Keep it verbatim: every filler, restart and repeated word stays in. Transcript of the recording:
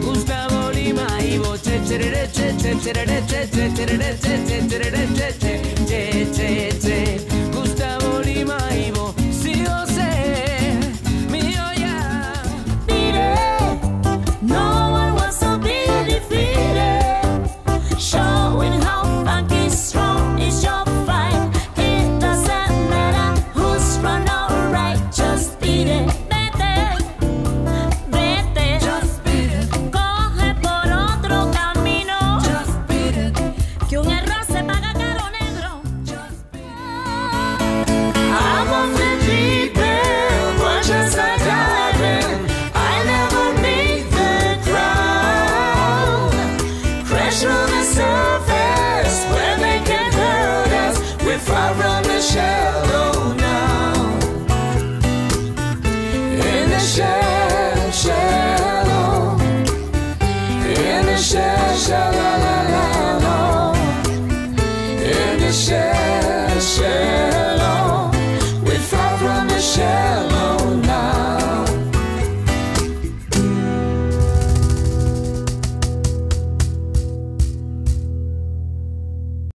Gustavo Lima y vos.